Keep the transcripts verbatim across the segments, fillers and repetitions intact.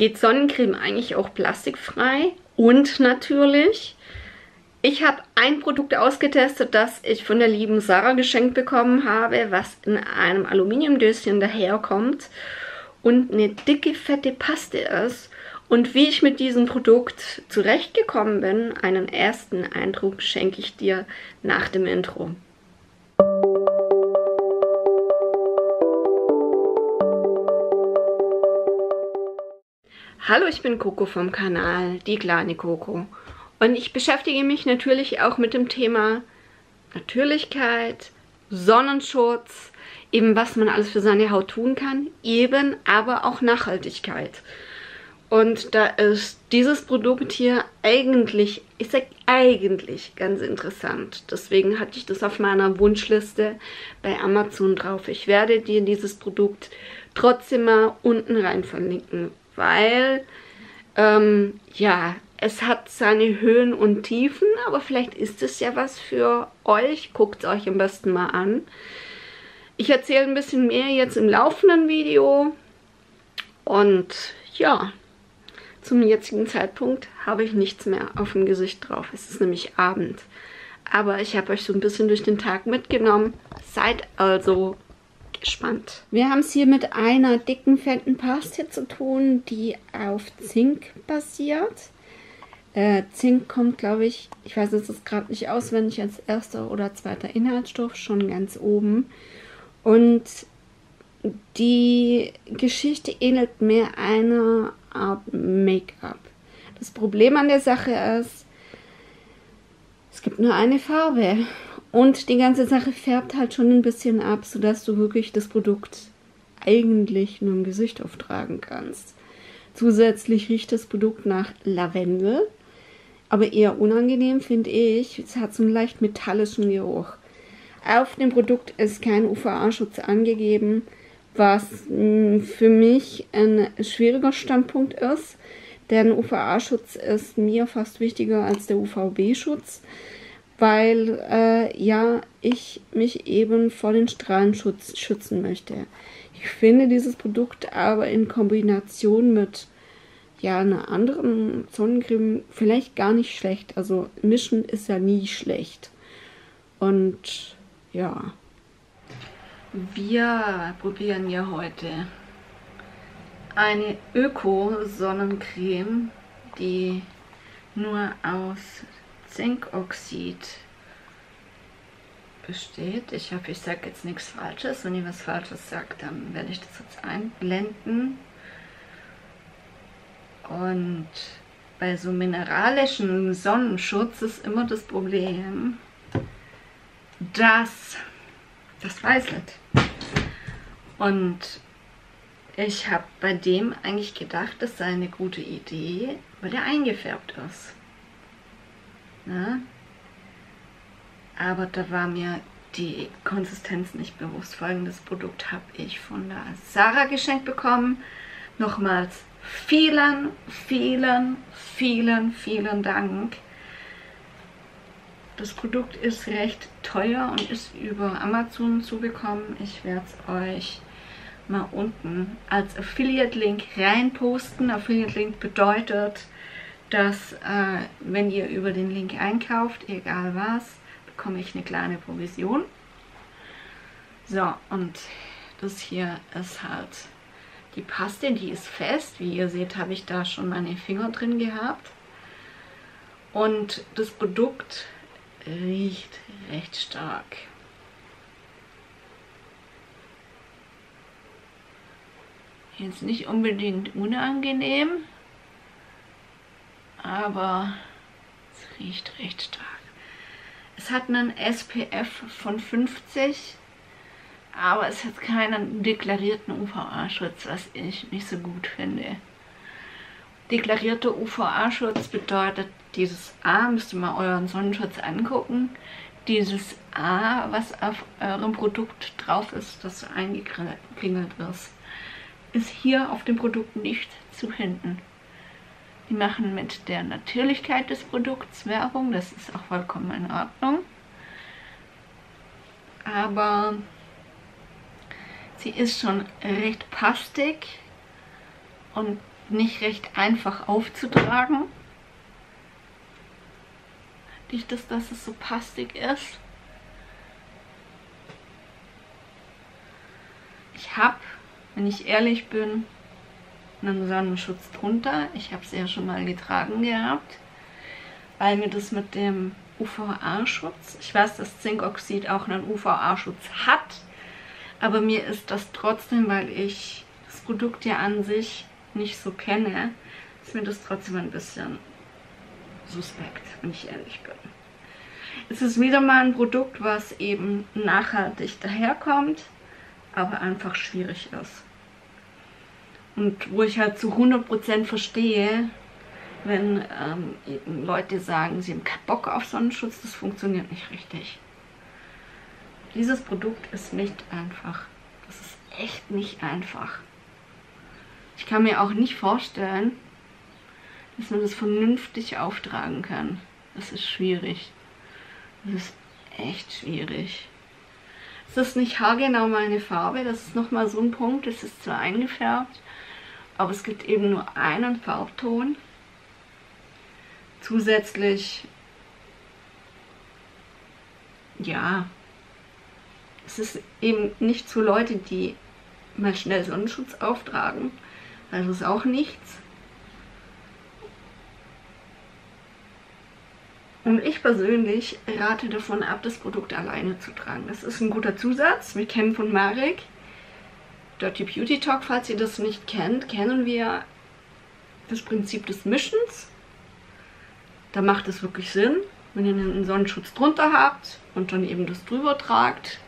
geht Sonnencreme eigentlich auch plastikfrei und natürlich. Ich habe ein Produkt ausgetestet, das ich von der lieben Sarah geschenkt bekommen habe, was in einem Aluminiumdöschen daherkommt und eine dicke, fette Paste ist. Und wie ich mit diesem Produkt zurechtgekommen bin, einen ersten Eindruck schenke ich dir nach dem Intro. Hallo, ich bin Coco vom Kanal Die kleine Coco. Und ich beschäftige mich natürlich auch mit dem Thema Natürlichkeit, Sonnenschutz, eben was man alles für seine Haut tun kann, eben aber auch Nachhaltigkeit. Und da ist dieses Produkt hier eigentlich, ich sag eigentlich, ganz interessant. Deswegen hatte ich das auf meiner Wunschliste bei Amazon drauf. Ich werde dir dieses Produkt trotzdem mal unten rein verlinken, weil, ähm, ja... es hat seine Höhen und Tiefen, aber vielleicht ist es ja was für euch. Guckt es euch am besten mal an. Ich erzähle ein bisschen mehr jetzt im laufenden Video. Und ja, zum jetzigen Zeitpunkt habe ich nichts mehr auf dem Gesicht drauf. Es ist nämlich Abend. Aber ich habe euch so ein bisschen durch den Tag mitgenommen. Seid also gespannt. Wir haben es hier mit einer dicken, fetten Paste zu tun, die auf Zink basiert. Äh, Zink kommt, glaube ich, ich weiß jetzt gerade nicht auswendig, als erster oder zweiter Inhaltsstoff, schon ganz oben. Und die Geschichte ähnelt mehr einer Art Make-up. Das Problem an der Sache ist, es gibt nur eine Farbe. Und die ganze Sache färbt halt schon ein bisschen ab, sodass du wirklich das Produkt eigentlich nur im Gesicht auftragen kannst. Zusätzlich riecht das Produkt nach Lavendel. Aber eher unangenehm, finde ich. Es hat so einen leicht metallischen Geruch. Auf dem Produkt ist kein U V A-Schutz angegeben, was mh, für mich ein schwieriger Standpunkt ist. Denn U V A-Schutz ist mir fast wichtiger als der U V B-Schutz, weil äh, ja, ich mich eben vor den Strahlenschutz schützen möchte. Ich finde dieses Produkt aber in Kombination mit ja, einer anderen Sonnencreme vielleicht gar nicht schlecht. Also mischen ist ja nie schlecht. Und ja. Wir probieren ja heute eine Öko-Sonnencreme, die nur aus Zinkoxid besteht. Ich hoffe, ich sage jetzt nichts Falsches. Wenn ihr was Falsches sagt, dann werde ich das jetzt einblenden. Und bei so mineralischem Sonnenschutz ist immer das Problem, dass das weißelt. Und ich habe bei dem eigentlich gedacht, das sei eine gute Idee, weil der eingefärbt ist. Ne? Aber da war mir die Konsistenz nicht bewusst. Folgendes Produkt habe ich von der Sarah geschenkt bekommen. Nochmals vielen, vielen, vielen, vielen Dank. Das Produkt ist recht teuer und ist über Amazon zu bekommen. Ich werde es euch mal unten als Affiliate-Link reinposten. Affiliate-Link bedeutet, dass äh, wenn ihr über den Link einkauft, egal was, bekomme ich eine kleine Provision. So, und das hier ist halt die Paste, die ist fest. Wie ihr seht, habe ich da schon meine Finger drin gehabt. Und das Produkt riecht recht stark. Jetzt nicht unbedingt unangenehm, aber es riecht recht stark. Es hat einen S P F von fünfzig, aber es hat keinen deklarierten U V A-Schutz, was ich nicht so gut finde. Deklarierter U V A-Schutz bedeutet, dieses A müsst ihr mal euren Sonnenschutz angucken. Dieses A, was auf eurem Produkt drauf ist, das eingekringelt ist, ist hier auf dem Produkt nicht zu finden. Die machen mit der Natürlichkeit des Produkts Werbung, das ist auch vollkommen in Ordnung. Aber sie ist schon recht pastig und nicht recht einfach aufzutragen. Durch das, dass es so pastig ist. Ich habe, wenn ich ehrlich bin, einen Sonnenschutz drunter. Ich habe es ja schon mal getragen gehabt, weil mir das mit dem U V A-Schutz, ich weiß, dass Zinkoxid auch einen U V A-Schutz hat, aber mir ist das trotzdem, weil ich das Produkt ja an sich nicht so kenne, ist mir das trotzdem ein bisschen suspekt, wenn ich ehrlich bin. Es ist wieder mal ein Produkt, was eben nachhaltig daherkommt, aber einfach schwierig ist. Und wo ich halt zu hundert Prozent verstehe, wenn ähm, eben Leute sagen, sie haben keinen Bock auf Sonnenschutz, das funktioniert nicht richtig. Dieses Produkt ist nicht einfach. Das ist echt nicht einfach. Ich kann mir auch nicht vorstellen, dass man das vernünftig auftragen kann. Das ist schwierig. Das ist echt schwierig. Es ist nicht haargenau meine Farbe. Das ist nochmal so ein Punkt. Es ist zwar eingefärbt, aber es gibt eben nur einen Farbton. Zusätzlich, ja, es ist eben nicht zu Leute, die mal schnell Sonnenschutz auftragen, weil das ist auch nichts. Und ich persönlich rate davon ab, das Produkt alleine zu tragen. Das ist ein guter Zusatz. Wir kennen von Marek Dirty Beauty Talk, falls ihr das nicht kennt, kennen wir das Prinzip des Mischens. Da macht es wirklich Sinn, wenn ihr einen Sonnenschutz drunter habt und dann eben das drüber tragt.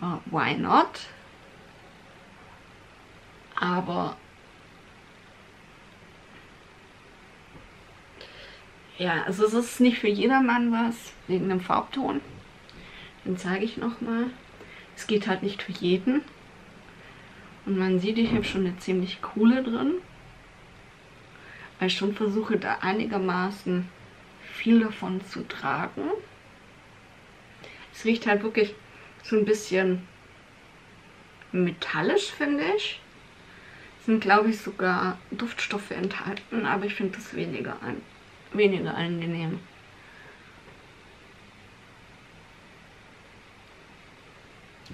Uh, why not? Aber ja, also es ist nicht für jedermann was, wegen dem Farbton. Den zeige ich nochmal. Es geht halt nicht für jeden. Und man sieht, ich habe schon eine ziemlich coole drin. Weil ich schon versuche, da einigermaßen viel davon zu tragen. Es riecht halt wirklich so ein bisschen metallisch, finde ich. Es sind, glaube ich, sogar Duftstoffe enthalten, aber ich finde das weniger, ein, weniger angenehm.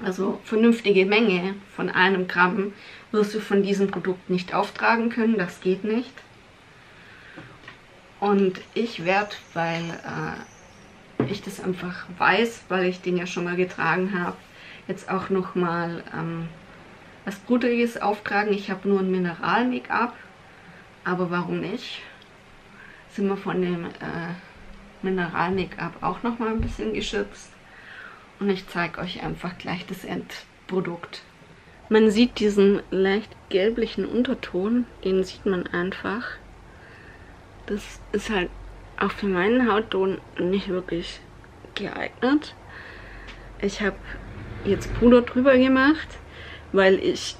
Also vernünftige Menge von einem Gramm wirst du von diesem Produkt nicht auftragen können, das geht nicht. Und ich werde, weil äh, ich das einfach weiß, weil ich den ja schon mal getragen habe, jetzt auch nochmal ähm, was Bruderiges auftragen. Ich habe nur ein Mineral-Make-up, aber warum nicht? Sind wir von dem äh, Mineral-Make-up auch nochmal ein bisschen geschützt. Und ich zeige euch einfach gleich das Endprodukt. Man sieht diesen leicht gelblichen Unterton, den sieht man einfach. Das ist halt auch für meinen Hautton nicht wirklich geeignet. Ich habe jetzt Puder drüber gemacht, weil ich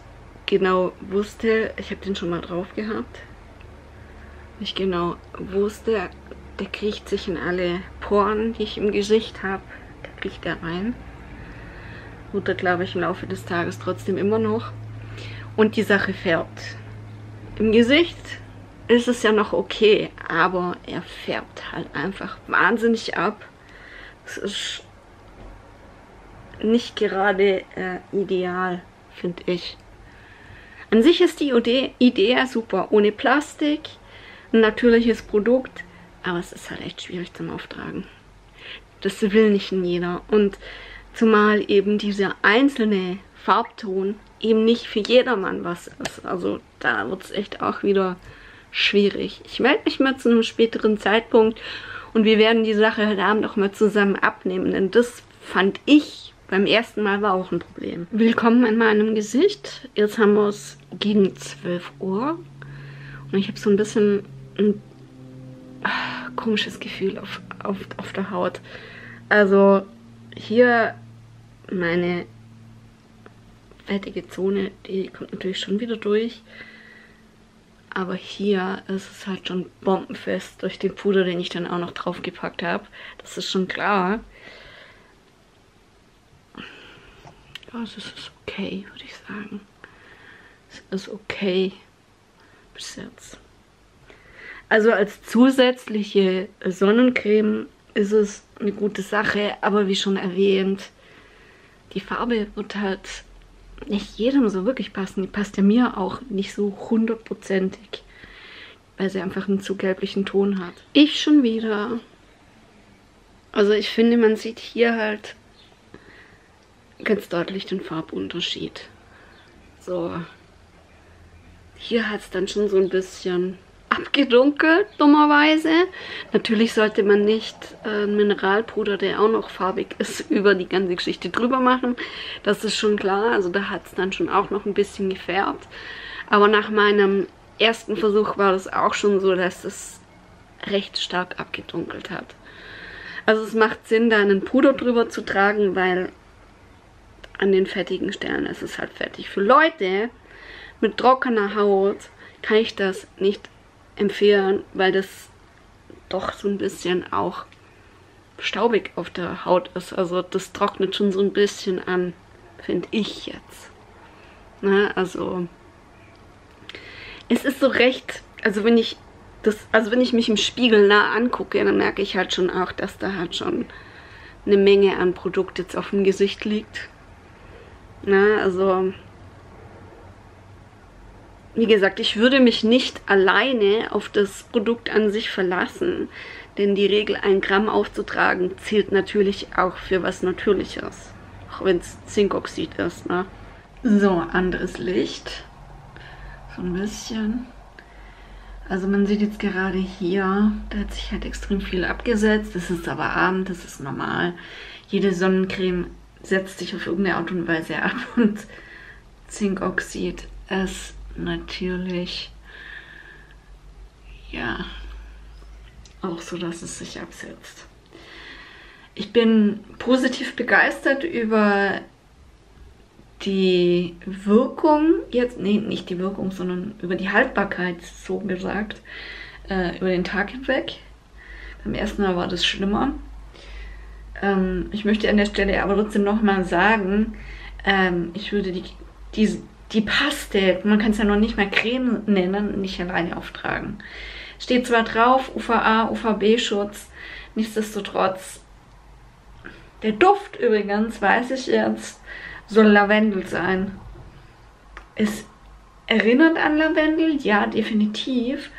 genau wusste, ich habe den schon mal drauf gehabt, ich genau wusste, der kriecht sich in alle Poren, die ich im Gesicht habe, da kriecht er rein. Oder glaube ich im Laufe des Tages trotzdem immer noch. Und die Sache färbt. Im Gesicht ist es ja noch okay, aber er färbt halt einfach wahnsinnig ab. Es ist nicht gerade äh, ideal, finde ich. An sich ist die Idee super, ohne Plastik, ein natürliches Produkt, aber es ist halt echt schwierig zum Auftragen. Das will nicht jeder und zumal eben dieser einzelne Farbton eben nicht für jedermann was ist. Also da wird es echt auch wieder schwierig. Ich melde mich mal zu einem späteren Zeitpunkt und wir werden die Sache heute Abend auch mal zusammen abnehmen, denn das fand ich beim ersten Mal war auch ein Problem. Willkommen in meinem Gesicht. Jetzt haben wir es gegen zwölf Uhr und ich habe so ein bisschen ein komisches Gefühl auf, auf, auf der Haut. Also hier meine fettige Zone, die kommt natürlich schon wieder durch. Aber hier ist es halt schon bombenfest durch den Puder, den ich dann auch noch draufgepackt habe. Das ist schon klar. Ja, es ist okay, würde ich sagen. Es ist okay. bis jetzt. Also als zusätzliche Sonnencreme ist es eine gute Sache, aber wie schon erwähnt, die Farbe wird halt nicht jedem so wirklich passen. Die passt ja mir auch nicht so hundertprozentig, weil sie einfach einen zu gelblichen Ton hat. Ich schon wieder. Also ich finde, man sieht hier halt ganz deutlich den Farbunterschied. So. Hier hat es dann schon so ein bisschen abgedunkelt, dummerweise. Natürlich sollte man nicht äh, Mineralpuder, der auch noch farbig ist, über die ganze Geschichte drüber machen. Das ist schon klar. Also da hat es dann schon auch noch ein bisschen gefärbt. Aber nach meinem ersten Versuch war das auch schon so, dass es recht stark abgedunkelt hat. Also es macht Sinn, da einen Puder drüber zu tragen, weil an den fettigen Stellen ist es halt fettig. Für Leute mit trockener Haut kann ich das nicht empfehlen, weil das doch so ein bisschen auch staubig auf der Haut ist. Also das trocknet schon so ein bisschen an, finde ich jetzt. Ne? Also es ist so recht, also wenn ich das, also wenn ich mich im Spiegel nah angucke, dann merke ich halt schon auch, dass da halt schon eine Menge an Produkt jetzt auf dem Gesicht liegt. Na, also, wie gesagt, ich würde mich nicht alleine auf das Produkt an sich verlassen, denn die Regel, ein Gramm aufzutragen, zählt natürlich auch für was Natürliches, auch wenn es Zinkoxid ist, ne? So, anderes Licht, so ein bisschen. Also man sieht jetzt gerade hier, da hat sich halt extrem viel abgesetzt, das ist aber Abend, das ist normal. Jede Sonnencreme setzt sich auf irgendeine Art und Weise ab und Zinkoxid ist natürlich, ja, auch so, dass es sich absetzt. Ich bin positiv begeistert über die Wirkung, jetzt, nee, nicht die Wirkung, sondern über die Haltbarkeit, so gesagt, äh, über den Tag hinweg. Beim ersten Mal war das schlimmer. Ähm, ich möchte an der Stelle aber trotzdem nochmal sagen, ähm, ich würde die, die, die Paste, man kann es ja noch nicht mal Creme nennen, nicht alleine auftragen. Steht zwar drauf, U V A, U V B-Schutz, nichtsdestotrotz, der Duft übrigens, weiß ich jetzt, soll Lavendel sein. Es erinnert an Lavendel, ja, definitiv,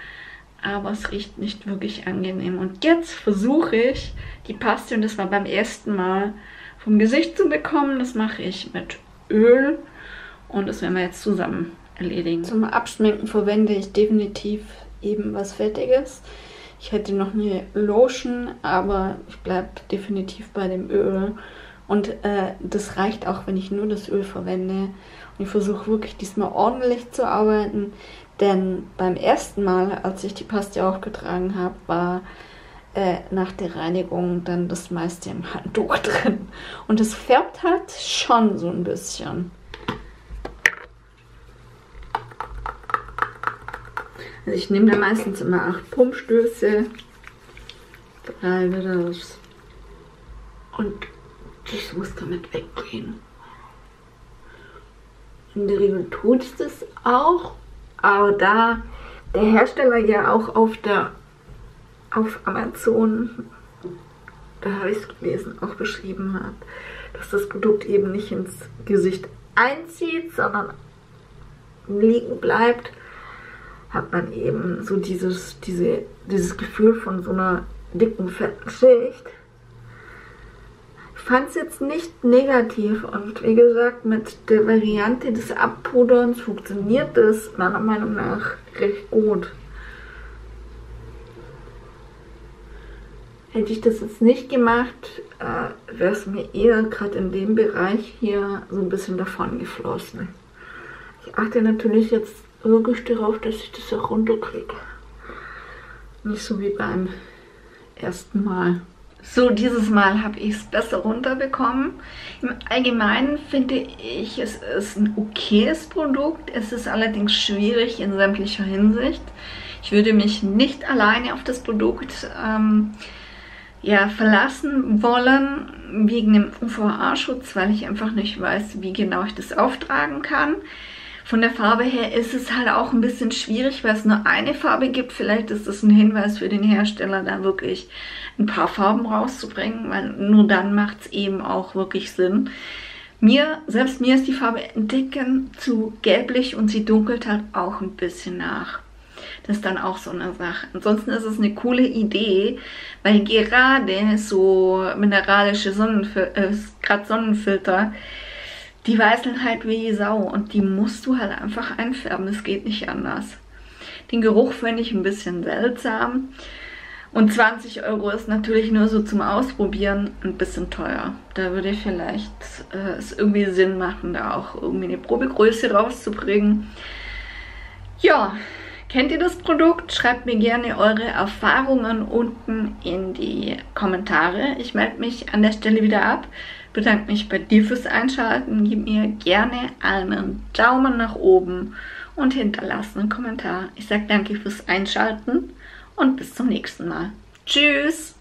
aber es riecht nicht wirklich angenehm. Und jetzt versuche ich, die Paste, und das war beim ersten Mal, vom Gesicht zu bekommen. Das mache ich mit Öl und das werden wir jetzt zusammen erledigen. Zum Abschminken verwende ich definitiv eben was Fettiges. Ich hätte noch eine Lotion, aber ich bleibe definitiv bei dem Öl. Und äh, das reicht auch, wenn ich nur das Öl verwende. Und ich versuche wirklich diesmal ordentlich zu arbeiten. Denn beim ersten Mal, als ich die Paste aufgetragen habe, war äh, nach der Reinigung dann das meiste im Handtuch drin. Und es färbt halt schon so ein bisschen. Also ich nehme da meistens immer acht Pumpstöße, treibe das und ich muss damit weggehen. In der Regel tut es das auch, aber da der Hersteller ja auch auf der auf Amazon, da habe ich es gelesen, auch beschrieben hat, dass das Produkt eben nicht ins Gesicht einzieht, sondern liegen bleibt, hat man eben so dieses, diese, dieses Gefühl von so einer dicken, fetten Schicht. Ich fand es jetzt nicht negativ und wie gesagt, mit der Variante des Abpuderns funktioniert das meiner Meinung nach recht gut. Hätte ich das jetzt nicht gemacht, äh, wäre es mir eher gerade in dem Bereich hier so ein bisschen davon geflossen. Ich achte natürlich jetzt wirklich darauf, dass ich das auch runterkriege. Nicht so wie beim ersten Mal. So, dieses Mal habe ich es besser runterbekommen. Im Allgemeinen finde ich, es ist ein okayes Produkt. Es ist allerdings schwierig in sämtlicher Hinsicht. Ich würde mich nicht alleine auf das Produkt ähm, ja, verlassen wollen, wegen dem U V A-Schutz, weil ich einfach nicht weiß, wie genau ich das auftragen kann. Von der Farbe her ist es halt auch ein bisschen schwierig, weil es nur eine Farbe gibt. Vielleicht ist das ein Hinweis für den Hersteller, da wirklich ein paar Farben rauszubringen, weil nur dann macht es eben auch wirklich Sinn. Mir, selbst mir ist die Farbe ein Ticken zu gelblich und sie dunkelt halt auch ein bisschen nach. Das ist dann auch so eine Sache. Ansonsten ist es eine coole Idee, weil gerade so mineralische Sonnenfil äh, gerade Sonnenfilter, die weißeln halt wie Sau und die musst du halt einfach einfärben. Es geht nicht anders. Den Geruch finde ich ein bisschen seltsam. Und zwanzig Euro ist natürlich nur so zum Ausprobieren ein bisschen teuer. Da würde ich vielleicht äh, es irgendwie Sinn machen, da auch irgendwie eine Probegröße rauszubringen. Ja, kennt ihr das Produkt? Schreibt mir gerne eure Erfahrungen unten in die Kommentare. Ich melde mich an der Stelle wieder ab. Bedanke mich bei dir fürs Einschalten. Gib mir gerne einen Daumen nach oben und hinterlasse einen Kommentar. Ich sage danke fürs Einschalten. Und bis zum nächsten Mal. Tschüss!